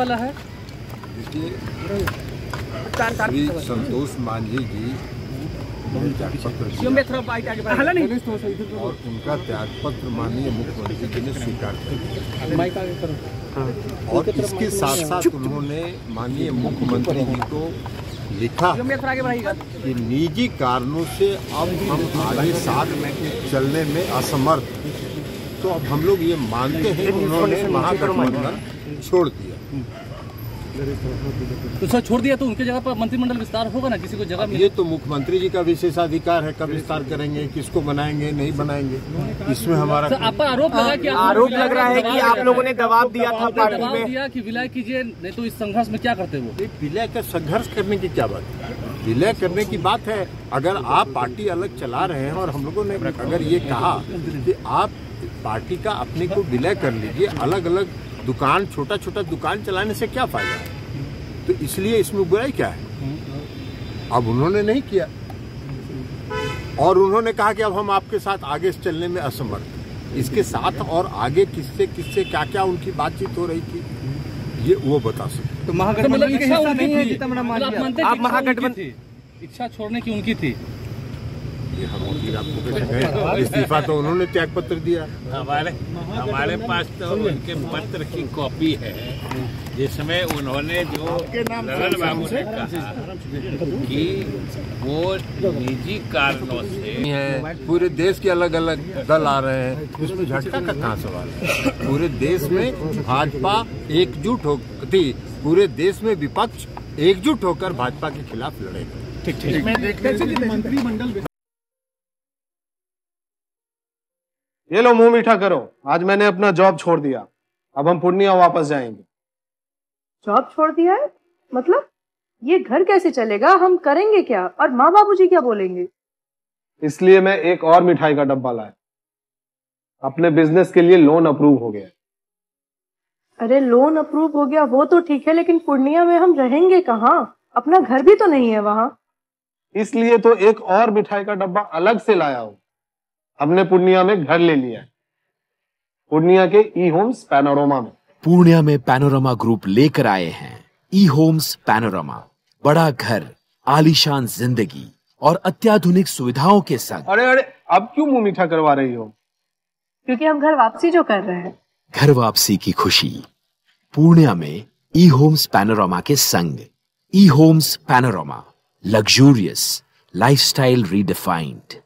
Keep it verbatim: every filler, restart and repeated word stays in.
वाला है। श्री संतोष मांझी जी त्यागपत्र और उनका त्यागपत्र माननीय मुख्यमंत्री जी ने स्वीकार किया और इसके साथ साथ उन्होंने माननीय मुख्यमंत्री जी को लिखा कि निजी कारणों से अब हम आगे साथ चलने में असमर्थ। तो अब हम लोग ये मानते हैं कि उन्होंने महागठबंधन छोड़ दिया। तो सर छोड़ दिया तो उनके जगह पर मंत्रिमंडल विस्तार होगा ना, किसी को जगह मिले। ये तो मुख्यमंत्री जी का विशेष अधिकार है, कब विस्तार करेंगे, किसको बनाएंगे, नहीं बनाएंगे, इसमें हमारा आपका आरोप लगा कि आरोप लग रहा है कि आप लोगों ने दबाव दिया था, दबाव दिया कि विलय कीजिए, नहीं तो इस संघर्ष में क्या करते हो। विलय का संघर्ष करने की क्या बात है, विलय करने की बात है। अगर आप पार्टी अलग चला रहे हैं और हम लोगों ने अगर ये कहा कि आप पार्टी का अपने को विलय कर लीजिए, अलग अलग दुकान, छोटा छोटा दुकान चलाने से क्या फायदा है, तो इसलिए इसमें बुराई क्या है। अब उन्होंने नहीं किया और उन्होंने कहा कि अब हम आपके साथ आगे चलने में असमर्थ। इसके साथ और आगे किससे किससे क्या क्या उनकी बातचीत हो रही थी ये वो बता सकते। तो महागठबंधन आप महागठबंधन इच्छा छोड़ने की उनकी थी, इस्तीफा तो उन्होंने त्याग पत्र दिया। हमारे हमारे पास तो उनके पत्र की कॉपी है जिसमें उन्होंने जो ललन बाबू ने कहा कि वो निजी कारणों से पूरे देश के अलग अलग दल आ रहे हैं, उसमें झटका का कहाँ सवाल है। पूरे देश में भाजपा एकजुट हो थी, पूरे देश में विपक्ष एकजुट होकर भाजपा के खिलाफ लड़ेगा। मंत्रिमंडल ये लो मुंह मीठा करो, आज मैंने अपना जॉब छोड़ दिया, अब हम पूर्णिया वापस जाएंगे। जॉब छोड़ दिया है मतलब ये घर कैसे चलेगा, हम करेंगे क्या और माँ बाबूजी क्या बोलेंगे। इसलिए मैं एक और मिठाई का डब्बा लाया, अपने बिजनेस के लिए लोन अप्रूव हो गया। अरे लोन अप्रूव हो गया वो तो ठीक है, लेकिन पूर्णिया में हम रहेंगे कहाँ, अपना घर भी तो नहीं है वहां। इसलिए तो एक और मिठाई का डब्बा अलग से लाया हो, हमने पूर्णिया में घर ले लिया है, पूर्णिया के ई होम्स पैनोरोमा में। पूर्णिया में पैनोरामा ग्रुप लेकर आए हैं ई होम्स पैनोरोमा, बड़ा घर, आलीशान जिंदगी और अत्याधुनिक सुविधाओं के संग। अरे अरे अब क्यों मुंह मीठा करवा रही हो। क्योंकि हम घर वापसी जो कर रहे हैं। घर वापसी की खुशी पूर्णिया में ई होम्स पैनोरोमा के संग। E homes panorama, luxurious lifestyle redefined.